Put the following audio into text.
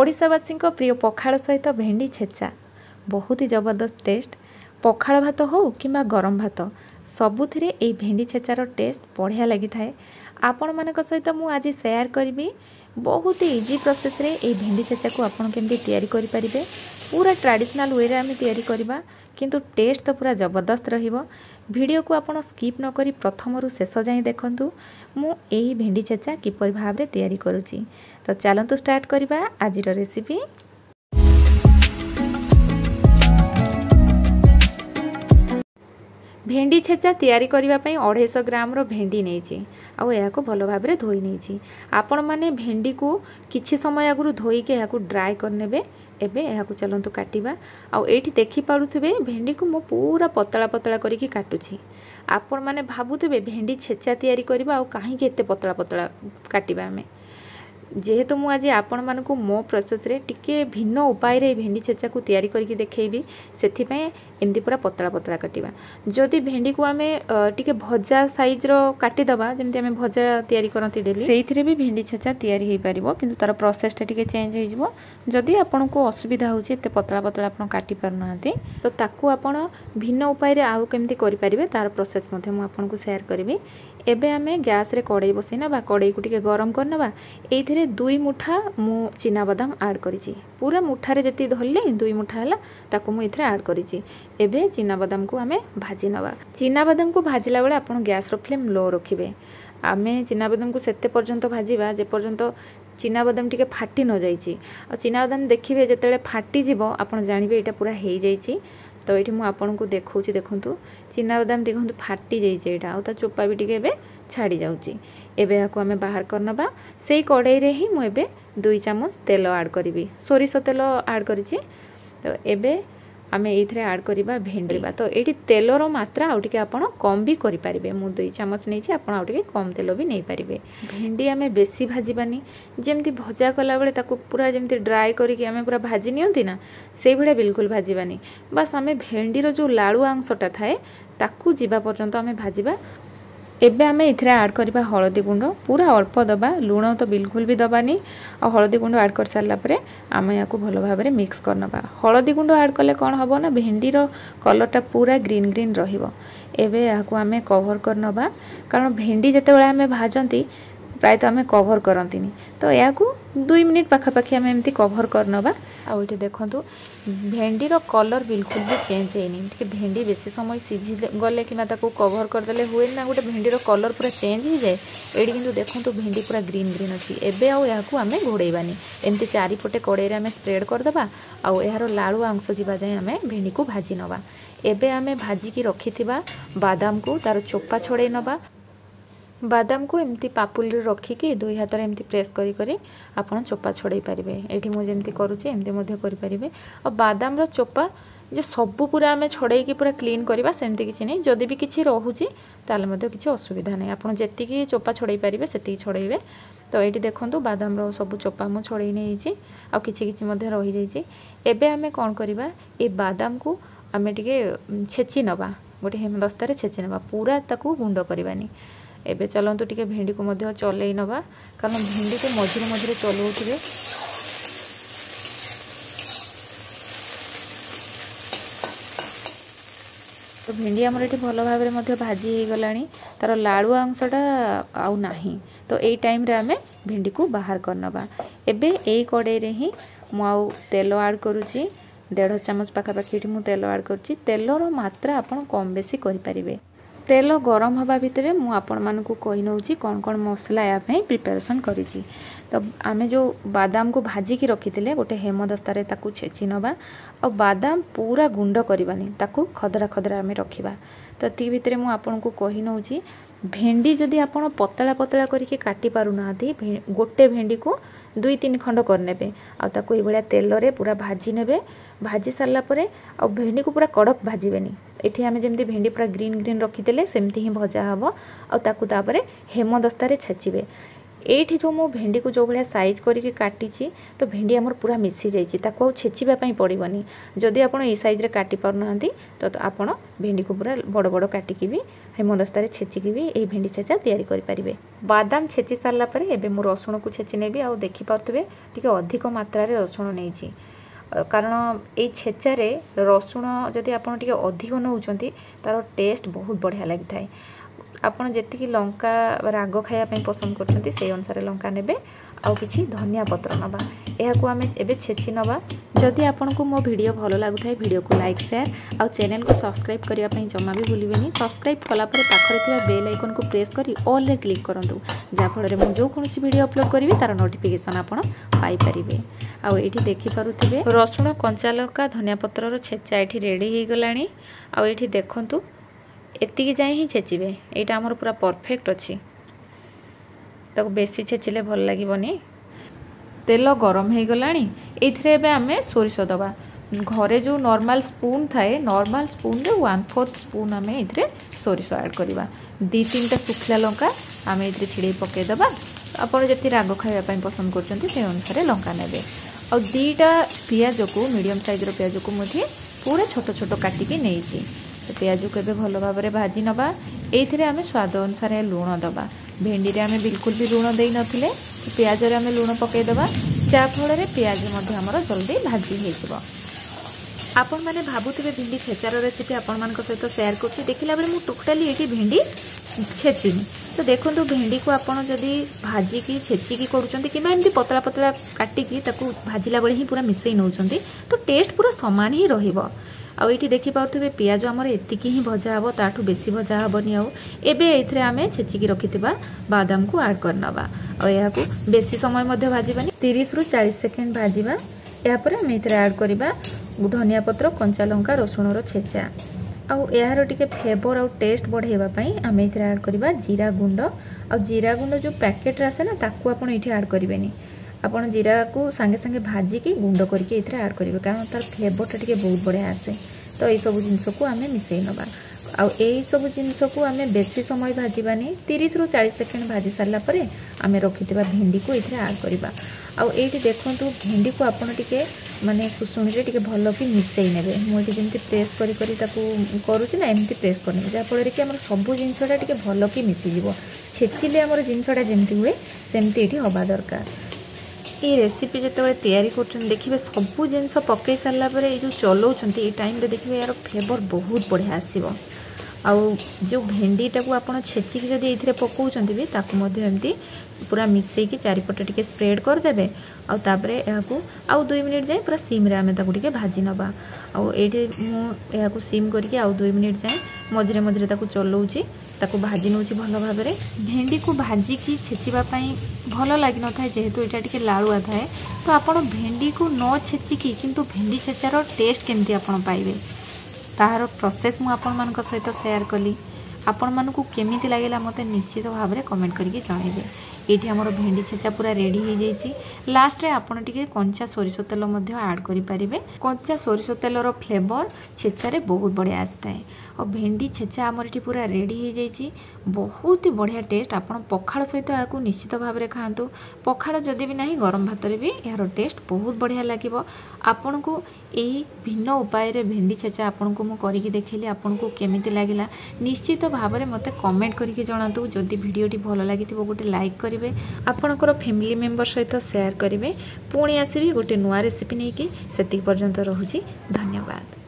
ओडिशावासी प्रिय पखाड़ सहित भेंडी छेचा बहुत ही जबरदस्त टेस्ट। पखाड़ भात हो कि गरम भात सबुथिरे ए भेंडी छेचार टेस्ट बढ़िया लगी थाए। आपण मानक सहित मु आज शेयर करी बहुत ही इजी प्रोसेस रे ए भेंडी छेचा को आपण केमती तैयारी करि परिबे। पूरा ट्रेडिशनल वे रे आमे तैयारी करबा किंतु टेस्ट तो पूरा जबरदस्त रहिबो। वीडियो को आपण स्किप न करी प्रथम रु शेष जाई देखंतु मु एही भेंडी छेचा किपर भाव रे तैयारी करूची। तो चलंतु स्टार्ट करबा आज रो रेसिपी। भेंडी छेचा तैयारी करिबा पई 250 ग्राम रो भेंडी नेछि आ या को भलो भाव रे धोई नेछि। आपण माने भेंडी को किछि समय आगुरु धोई के या को ड्राई कर नेबे। एबे या को चलंतु काटिबा आ एठी देखि पारुथबे भेंडी को मो पूरा पतला पतला करिकि काटुछि। आपण माने भाबुथबे भेंडी छेचा तैयारी करिबा आ काहे के एते पतला पतला काटिबा आमे जेहेतु मु आज आपण मानकु मो प्रोसेस रे टिके भिन्न उपाय रे भेंडी छेचा को तैयारी करके देखेबी। सेथिपई एमती पूरा पतला पतला काटिबा। जदि भेंडी को आमे टिके भजा साइज रो काटि दबा जेमती आमे भजा तैयारी करंती डेली सेइथिरे भी भेंडी छेचा तैयारी होई परिबो किंतु तार प्रोसेस टा टिके चेंज होई जिवो। जदि आपण को असुविधा होची एते पतला पतला आपण काटि परनांती तो ताकू आपण भिन्न उपाय रे आउ केमती करि परिबे तार प्रोसेस मध्ये मु आपण को शेयर करबी। एबे आमे गैस रे कड़ाई बसैना बा कड़ाई को टिके गरम करनबा। एथि 2 मुठा मु चीना बदाम ऐड करिछि। पूरा मुठा रे जति धरले 2 मुठा हला ताको मु एथरे ऐड करिछि। एबे चीना बदाम को आमे भाजी नबा। चीना बदाम को भाजिला बेला आपण गैस रो फ्लेम लो रखिबे। आमे चीना बदाम को सेते पर्यंत भाजिबा जे पर्यंत चीना बदाम टिके फाटी न जाईछि। आ चीना बदाम देखिबे जेतेले फाटी जिवो आपण जानिबे एटा पूरा हेई जाईछि। तो ये मु आपन को देखौछि। देखंतु चीना बदाम देखंतु फाटी जाई छै एटा आ चोपा भी टिके एबे छाड़ी जाउछि। एबे याको हमें बाहर करनबा। सेही कड़ाई रे ही मु एबे 2 चम्मच तेल ऐड करबी। सोरिष तेल ऐड करिछि। तो एबे हमें एथरे ऐड करबा भेंडी बा। तो एठी तेल रो मात्रा आ टिके आपन कम भी करि परिबे। मु 2 चम्मच नै छी आपन आ टिके कम तेल भी नै परिबे। भेंडी हमें बेसी भाजिबानी जेमती भजा कला बेले ताको पूरा जेमती ड्राई करि के हमें पूरा भाजी नियंती ना सेही भडा बिल्कुल भाजिबानी। बस हमें भेंडी रो जो लाडू अंशटा थाए ताको जीवा पर्यंत हमें भाजिबा। एबे आमे इथरे ऐड करबा हळदी गुंड पूरा अल्प दबा। लूण तो बिल्कुल भी दबानी। आ हळदी गुंड ऐड कर सारला परे आमे याको भलो भाबरे मिक्स करनबा। हळदी गुंड ऐड करले कोन हबो ना भेंडी रो कलरटा पूरा ग्रीन ग्रीन रहिबो। एबे याको आमे कवर करनबा कारण भेंडी जते बेला आमे भाजंती प्राय तो आमे कवर करंतीनी। तो याको 2 मिनिट पाखा पाखी आमे एमती कवर करनबा। आ ओठी देखंतु भेंडी रो कलर बिल्कुल भी चेंज हैनी। ठीक भेंडी बेसी समय सिझी गले कि ताको कवर कर देले हुए ना गोटे भेंडी रो कलर पूरा चेंज हो जाए। एडी किंतु देखंतु भेंडी पूरा ग्रीन ग्रीन अछि। एबे आ याकू आमे घोड़ेबानी एमती चारि पटे कड़े रे आमे स्प्रेड कर दबा आ एहारो लालू अंश जीवा जाय आमे भेंडी को भाजी नबा। एबे आमे भाजी की रखिथिबा बादाम को तारो चोपा छोड़े नबा। बादाम को एमती पापुल रे रखी के दुई हाथ रे एमती प्रेस करी करी आपन चोपा छोड़े पारिबे। एठी मु जेमती करूची एमती मध्य करी पारिबे। और बादाम रो चोपा जे सब पूरा हमें छोड़े की पूरा क्लीन करबा सेमती किछि नै। जदी भी किछि रहूची ताले मध्य किछि असुविधा नै। आपन जेति की चोपा छोड़े पारिबे सेति छोड़ेबे। तो एठी देखंतु बादाम रो सब चोपा मु छोड़े नै छी आ किछि किछि मध्य रहि जाय छी। एबे हमें कोन करबा ए बादाम को हमें टिके छेची नबा। गोटे हेमदस्ता रे छेची नबा पूरा ताको गुंडो करबानी। एबे चलंतु टिके भेंडी को मध्य चलै नबा कारण भेंडी के मझिरे मझिरे चलौथिबे। तो भेंडी हमर एठी भलो भाबरे मध्य भाजी हे गलाणी तार लाडू अंशटा आउ नाही। तो एई टाइम रे हमें भेंडी को बाहर करनबा। एबे एई कड़े रे ही मु आउ तेल ऐड करूची। 1.5 चम्मच पाखा पाखी एठी मु तेल ऐड करूची। तेल रो मात्रा आपन कम बेसी करि परिबे। तेल गरम हवा भितरे मु आपण मान को कहि नउची कोन कोन मसला या पे प्रिपरेशन करिछि। तो आमे जो बादाम को भाजी की रखिथिले गोटे हेमदस्ता रे ताकू छेची नबा। और बादाम पूरा गुंडो करबानी ताकू खदरा खदरा आमे रखिबा। तो ती भितरे मु आपण को कहि नउची भेंडी जदी आपण पतला पतला करिके काटि पारु नाथि गोटे भेंडी को 2-3 खंड करनेबे। आ ताकू एबेला तेल रे पूरा भाजी नेबे। भाजी सारला परे आ भेंडी को पूरा कड़क भाजीबेनी। एठी आमे जेमती भेंडी पूरा ग्रीन ग्रीन रखिदेले सेमती ही भजा हबो। आ ताकू तापरे हेमदस्ता रे छेचिबे। एठी जो मो भेंडी को जो भाया साइज करके काटी तो भेंडी आमर पूरा मिसी जाइए ताको छेचिबापी पड़ोनी जदि आप साइज रे काटी पारना तो आपड़ भेंडी को पूरा बड़ बड़ काटिकी भी हेमदस्तार छेचिकी भी ये भेंडी छेचा तैयारी करें। बादाम छेचि सारापर पर एबे मु रसुण को छेचि नेबी आ देखिपे टी अधिक मात्रा रसुण नहीं कारण ये छेचा रे रसुण जदि आप अधिक नौ तार टेस्ट बहुत बढ़िया लगी था। आपड़ जी लंका राग खायापी पसंद कर लंका ने आउ कि धनिया पत्र नवा यह को आम एवं छेची नवा। जदि आपन को मो वीडियो भल लगुए वीडियो को लाइक शेयर आउ चैनल को सब्सक्राइब करने जमा भी भूलें। सब्सक्राइब कलापर पाखे बेल आइकन को प्रेस कर ऑल रे क्लिक करूँ जहाँफल मुझे जो कौन वीडियो अपलोड करी तार नोटिफिकेशन आपारे। आउ ये देखिपे रसुण कंचा लंका धनिया पत्र छेचा ये रेडी हो गला। आउ ये देखूँ एतिकी जाए ही छेचिबे एटा हमर पूरा परफेक्ट अच्छी तो बेसी छेचिले भल लगबनी। तेल गरम हो गलाणी एबे आमे सोरिष दबा घरे जो नॉर्मल स्पून थाए नॉर्मल स्पून रे 1/4 स्पून आमे इथरे सोरिष ऐड करवा। 2-3टा सुखला लंका आमे इथरे छिड़े पके दबा आपन जति राग खाइबा पसंद करछन्ती से अनुसार लंका नेबे। और 2टा प्याज को मीडियम साइज रो प्याज को मुझे पूरा छोटो छोटो काटिके नेइची तो प्याज को भल भाव में भाजी नवा। ये आम स्वाद अनुसार लुण दवा भेंडी आम बिल्कुल भी लुण दे न प्याज आम लुण पकईदे जहाँफल प्याज जल्दी भाजी हो। आपण मैंने भावुवे भेंडी छेचार रेसीपी आपण सहित सेयार कर देखला बेल मुझे टोटाली ये भेंडी छेचिनी तो देखूँ भेंडी को आपड़ जदि भाजिकी छेचिकी करमती पतला पतला काटिकी भाजला बेले ही पूरा मिसई नौ तो टेस्ट पूरा सामान ही रही। आउ ये देखिपे पिज आमर एतिकी ही भजा हे ताठू बेसी भजा हेनी। आबे आमे छेचिकी रखि बादाम को आड करना और यह बेसी समय भाजवानी 30 रु 40 सेकेंड भाजवा। यापर आम ये आड करवा धनिया पत्र कंचा लंका रसुण छेचा आउ यार टे फ्लेवर आउ टेस्ट बढ़ावाई आम ये आड करवा जीरा गुंड। आ जीरा गुंड जो पैकेट आसे ना ताकू आप आड करें आपन जीरा को सांगे सांगे भाजिकी गुंड करके ऐड करेंगे कारण तार फ्लेवरटा टे बहुत बढ़िया आसे तो यही सब जिनस को आम मिसई नवा। आ सब जिनस को आम बेसी समय भाजवानी 30 रु 40 सेकेंड भाजी सारापर आम रखि भेंडी को ये आड करवा। आई देखूँ भेंडी को आपड़ टे मानने कुसुणी टे भल कि मिसई ने मुझे जमी प्रेस करा एमती प्रेस करनी जहाँफल कि आम सब जिनसटा टे भल कि मिसीज छेचिले आम जिनसटा जमी हुए सेमती ये हवा दरकार। ये रेसिपी जिते तैयारी कर देखिए सब जिनस पकई सारापर ये जो चलाऊँच टाइम देखिए यार फ्लेवर बहुत बढ़िया आसो। आउ जो भेंडीटा को आप छेचिकी जब ये पकाउं भी ताकूमती पूरा मिसईकी चारिपटे टे स्प्रेड करदे आउे या 2 मिनिट जाए पूरा सिम्रे आम टे भाजी नवा। आउ ये मुझे सिम करके 2 मिनिट जाए मझे मझे चलाऊँगी ताको भाजी नौ भल भाव में। भेंडी को भाजिकी छेचिबापी भल लग न था जेहेतु यहाँ टे लाड़ुआ थाए तो आप भेंडी को न छेचिकी किंतु भेंडी छेचार टेस्ट केमती आपण पाइबे तार प्रोसेस मु आपण मान सहित शेयर कली। आपण मान को केमिति लगेगा मते निश्चित भाव में कमेंट करके जणाइबे। ये आमर भेंडी छेचा पूरा रेडी हो जाइए। लास्ट रे आपण टिके कंचा सोरिष तेल मध्य ऐड करि परिबे कंचा सोरिष तेलर फ्लेवर छेचारे बहुत बढ़िया आसता है। और भेंडी छेचा आमर ये पूरा रेडी हो जाइए बहुत ही बढ़िया टेस्ट। आपण पखाड़ सहित आपको निश्चित भाव में खातु पखाड़ जदि भी नहीं गरम भात भी यार टेस्ट बहुत बढ़िया लगे। आपण को यही भिन्न उपाय भेंडी छेचा आपण को मुझे देखली आपण को केमिति लगला निश्चित भाव में मत कमेंट करके जनातु। जदि भिडटी भल लगी गोटे लाइक कर आपणकर फैमिली मेम्बर सहित शेयर करेंगे। पुणी आसबि गोटे नुआ रेसिपी नहीं कि सेतिक पर्यंत रोची धन्यवाद।